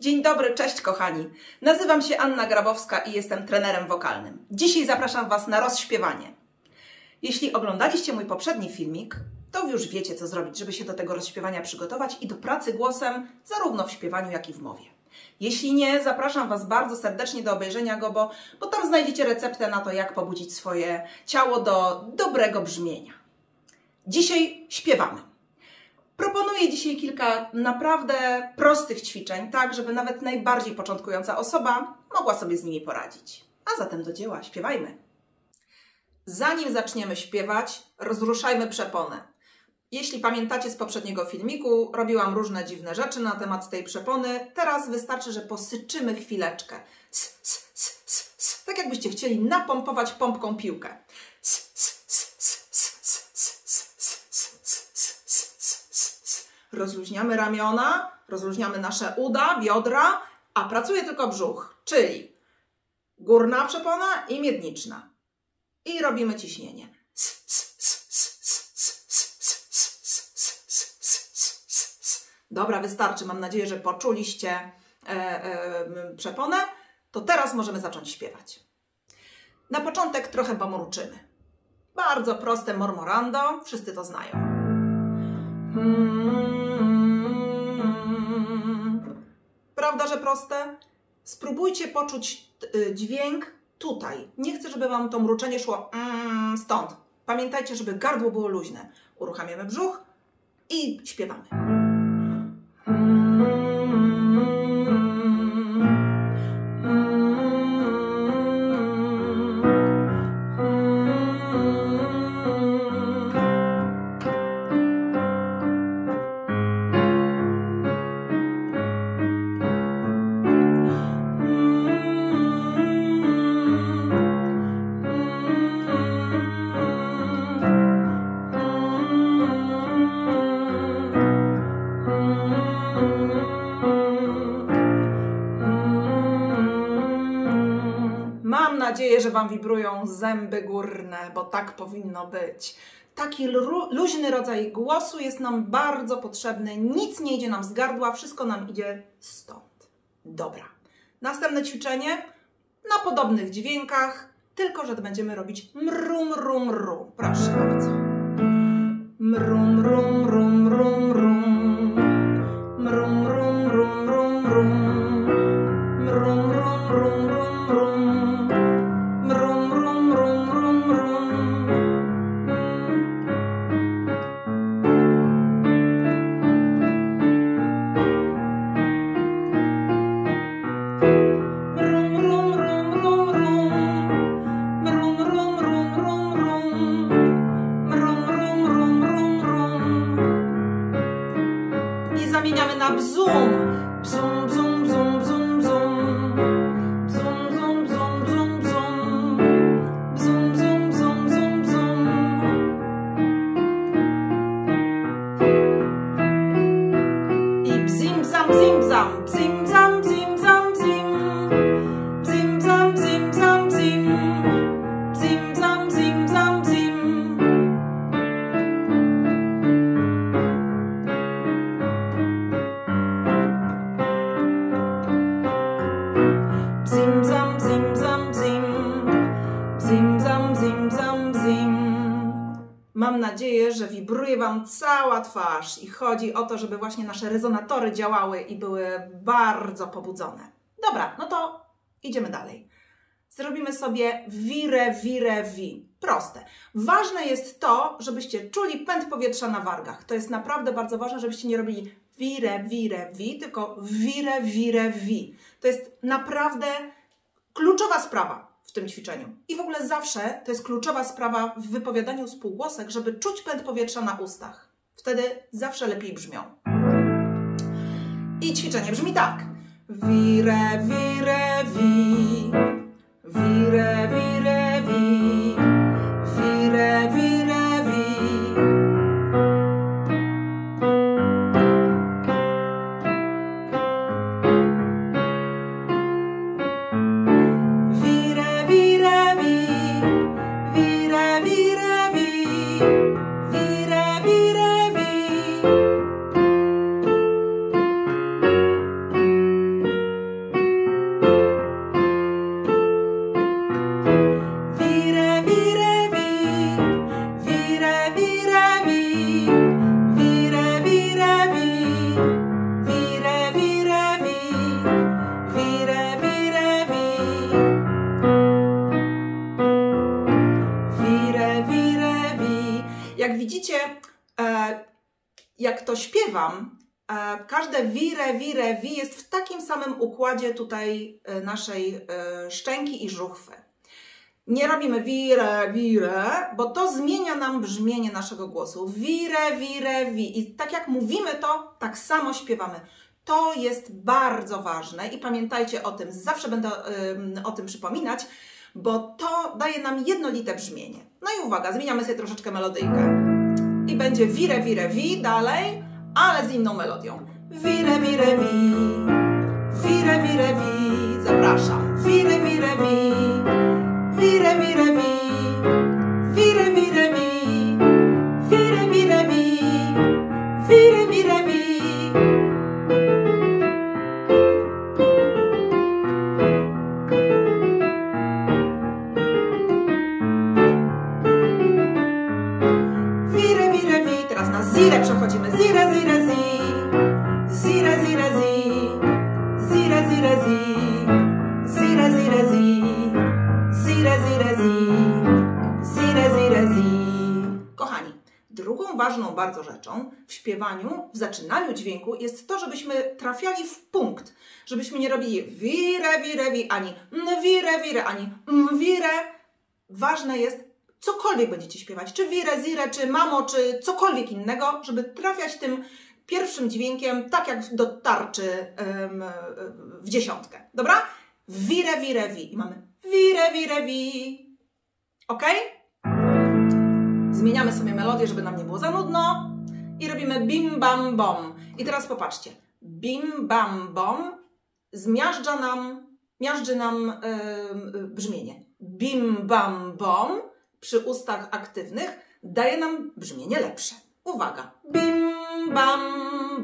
Dzień dobry, cześć kochani. Nazywam się Anna Grabowska i jestem trenerem wokalnym. Dzisiaj zapraszam Was na rozśpiewanie. Jeśli oglądaliście mój poprzedni filmik, to już wiecie, co zrobić, żeby się do tego rozśpiewania przygotować i do pracy głosem zarówno w śpiewaniu, jak i w mowie. Jeśli nie, zapraszam Was bardzo serdecznie do obejrzenia go, bo tam znajdziecie receptę na to, jak pobudzić swoje ciało do dobrego brzmienia. Dzisiaj śpiewamy. Proponuję dzisiaj kilka naprawdę prostych ćwiczeń, tak żeby nawet najbardziej początkująca osoba mogła sobie z nimi poradzić. A zatem do dzieła, śpiewajmy! Zanim zaczniemy śpiewać, rozruszajmy przeponę. Jeśli pamiętacie z poprzedniego filmiku, robiłam różne dziwne rzeczy na temat tej przepony. Teraz wystarczy, że posyczymy chwileczkę. S, s, s, s, s. Tak jakbyście chcieli napompować pompką piłkę. S, s, s, s, s, s, s, s, s, s, s, s. Rozluźniamy ramiona, rozluźniamy nasze uda, biodra, a pracuje tylko brzuch, czyli górna przepona i miedniczna. I robimy ciśnienie. S, s, s, s, s, s, s, s, s, s, s, s. Dobra, wystarczy. Mam nadzieję, że poczuliście przeponę. To teraz możemy zacząć śpiewać. Na początek trochę pomruczymy. Bardzo proste mormorando. Wszyscy to znają. Prawda, że proste? Spróbujcie poczuć dźwięk tutaj. Nie chcę, żeby Wam to mruczenie szło stąd. Pamiętajcie, żeby gardło było luźne. Uruchamiamy brzuch i śpiewamy. Mam nadzieję, że Wam wibrują zęby górne, bo tak powinno być. Taki luźny rodzaj głosu jest nam bardzo potrzebny. Nic nie idzie nam z gardła, wszystko nam idzie stąd. Dobra. Następne ćwiczenie na podobnych dźwiękach, tylko że będziemy robić mru, mru, mru. Proszę bardzo. Mru, mru, mru, mru, mru. Mru, mru, mru, mru, mru. Mru, mru, mru, mru, mru. Mam nadzieję, że wibruje Wam cała twarz i chodzi o to, żeby właśnie nasze rezonatory działały i były bardzo pobudzone. Dobra, no to idziemy dalej. Zrobimy sobie vire, vire, vi. Proste. Ważne jest to, żebyście czuli pęd powietrza na wargach. To jest naprawdę bardzo ważne, żebyście nie robili vire, vire, vi, tylko vire, vire, vi. To jest naprawdę kluczowa sprawa w tym ćwiczeniu. I w ogóle zawsze to jest kluczowa sprawa w wypowiadaniu spółgłosek, żeby czuć pęd powietrza na ustach. Wtedy zawsze lepiej brzmią. I ćwiczenie brzmi tak. Vire, vire, vi. Vire, vire, vi. Vire, vire, vi. to śpiewam, każde wi jest w takim samym układzie tutaj naszej szczęki i żuchwy. Nie robimy wire, bo to zmienia nam brzmienie naszego głosu. Wire. I tak jak mówimy to, tak samo śpiewamy. To jest bardzo ważne i pamiętajcie o tym, zawsze będę o tym przypominać, bo to daje nam jednolite brzmienie. No i uwaga, zmieniamy sobie troszeczkę melodyjkę. I będzie wire, wi dalej, ale z inną melodią. Wire, wi. Zapraszam. Wire, wi. Kochani, drugą ważną bardzo rzeczą w śpiewaniu, w zaczynaniu dźwięku jest to, żebyśmy trafiali w punkt, żebyśmy nie robili wire, wi, ani wire, ani wire. Ważne jest, cokolwiek będziecie śpiewać, czy wire, czy mamo, czy cokolwiek innego, żeby trafiać tym pierwszym dźwiękiem, tak jak do tarczy w dziesiątkę. Dobra? Wire, wi. I mamy wire, wi. Ok? Zmieniamy sobie melodię, żeby nam nie było za nudno. I robimy bim, bam, bom. I teraz popatrzcie. Bim, bam, bom miażdży nam brzmienie. Bim, bam, bom przy ustach aktywnych daje nam brzmienie lepsze. Uwaga. Bim, bam,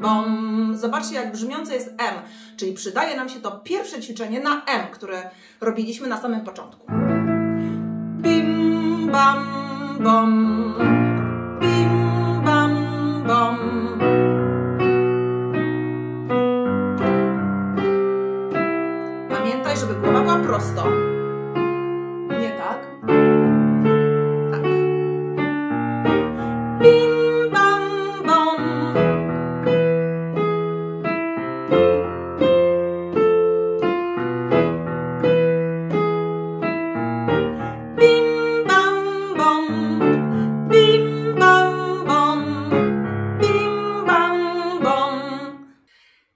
bom. Zobaczcie, jak brzmiące jest M. Czyli przydaje nam się to pierwsze ćwiczenie na M, które robiliśmy na samym początku. Bim, bam, bom, bim, bam, bom. Pamiętaj, żeby głowa była prosto. Nie tak? Tak. Bim, bam, bom.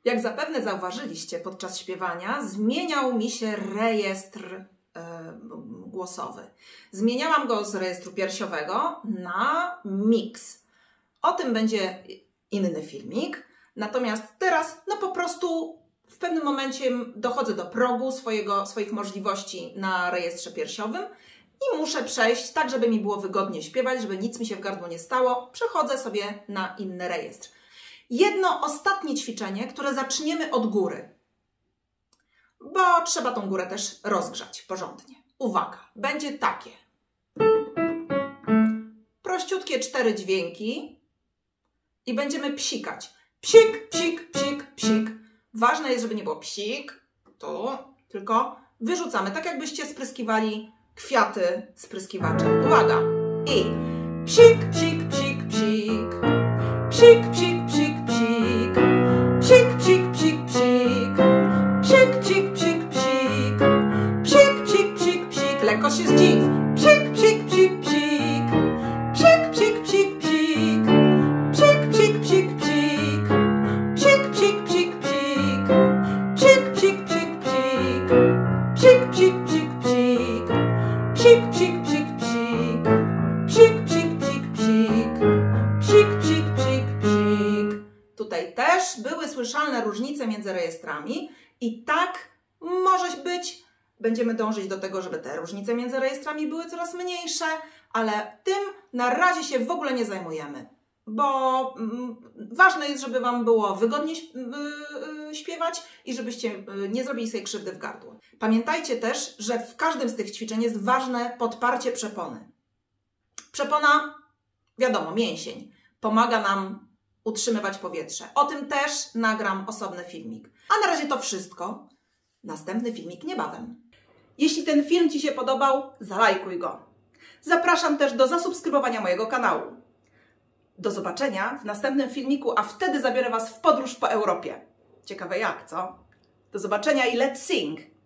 Jak zapewne zauważyliście podczas śpiewania, zmieniał mi się rejestr głosowy. Zmieniałam go z rejestru piersiowego na miks. O tym będzie inny filmik. Natomiast teraz, no po prostu w pewnym momencie dochodzę do progu swoich możliwości na rejestrze piersiowym i muszę przejść tak, żeby mi było wygodnie śpiewać, żeby nic mi się w gardło nie stało. Przechodzę sobie na inny rejestr. Jedno ostatnie ćwiczenie, które zaczniemy od góry, bo trzeba tą górę też rozgrzać porządnie. Uwaga, będzie takie. Prościutkie 4 dźwięki i będziemy psikać. Psik, psik, psik, psik. Ważne jest, żeby nie było psik, tu, tylko wyrzucamy, tak jakbyście spryskiwali kwiaty spryskiwaczem. Uwaga. I psik, psik, psik, psik. Psik, psik. Lekkość jest dziw. Psik, psik, psik, psik. Psik, psik, psik, psik. Psik, psik, psik, psik. Psik, psik, psik, psik. Psik, psik, psik, psik. Psik, psik, psik, psik. Psik, psik, psik, psik. Psik, psik, psik, psik. Psik, psik, psik, psik. Tutaj też były słyszalne różnice między rejestrami i tak może być. Będziemy dążyć do tego, żeby te różnice między rejestrami były coraz mniejsze, ale tym na razie się w ogóle nie zajmujemy, bo ważne jest, żeby Wam było wygodnie śpiewać i żebyście nie zrobili sobie krzywdy w gardło. Pamiętajcie też, że w każdym z tych ćwiczeń jest ważne podparcie przepony. Przepona, wiadomo, mięsień, pomaga nam utrzymywać powietrze. O tym też nagram osobny filmik. A na razie to wszystko. Następny filmik niebawem. Jeśli ten film Ci się podobał, zalajkuj go. Zapraszam też do zasubskrybowania mojego kanału. Do zobaczenia w następnym filmiku, a wtedy zabiorę Was w podróż po Europie. Ciekawe jak, co? Do zobaczenia i let's sing!